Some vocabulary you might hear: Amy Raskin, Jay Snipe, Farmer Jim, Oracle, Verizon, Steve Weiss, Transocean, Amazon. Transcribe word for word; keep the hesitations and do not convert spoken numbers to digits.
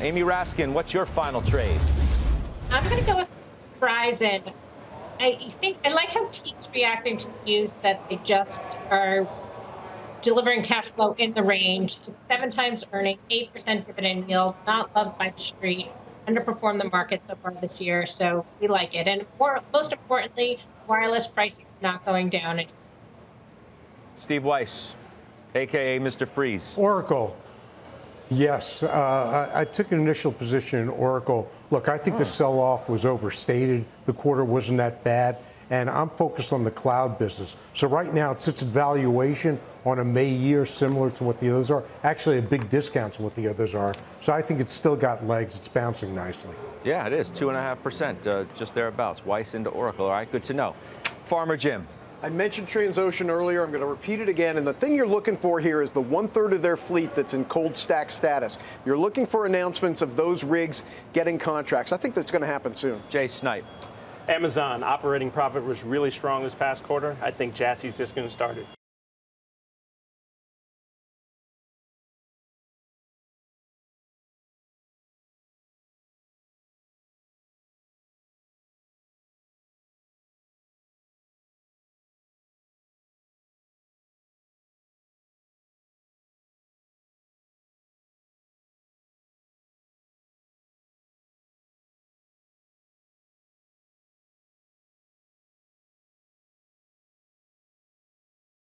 Amy Raskin, what's your final trade? I'm going to go with Verizon. I think I like how teams reacting to news that they just are delivering cash flow in the range. It's seven times earning, eight percent dividend yield, not loved by the street, underperformed the market so far this year. So we like it. And more, most importantly, wireless pricing is not going down anymore. Steve Weiss, A K A Mister Freeze. Oracle. Yes, uh, I, I took an initial position in Oracle. Look, I think oh. the sell-off was overstated. The quarter wasn't that bad, and I'm focused on the cloud business. So right now, it sits at valuation on a May year similar to what the others are. Actually, a big discount to what the others are. So I think it's still got legs. It's bouncing nicely. Yeah, it is, two and a half percent, uh, just thereabouts. Weiss into Oracle. All right, good to know. Farmer Jim. I mentioned Transocean earlier. I'm going to repeat it again. And the thing you're looking for here is the one-third of their fleet that's in cold stack status. You're looking for announcements of those rigs getting contracts. I think that's going to happen soon. Jay Snipe. Amazon operating profit was really strong this past quarter. I think Jassy's just going to start it.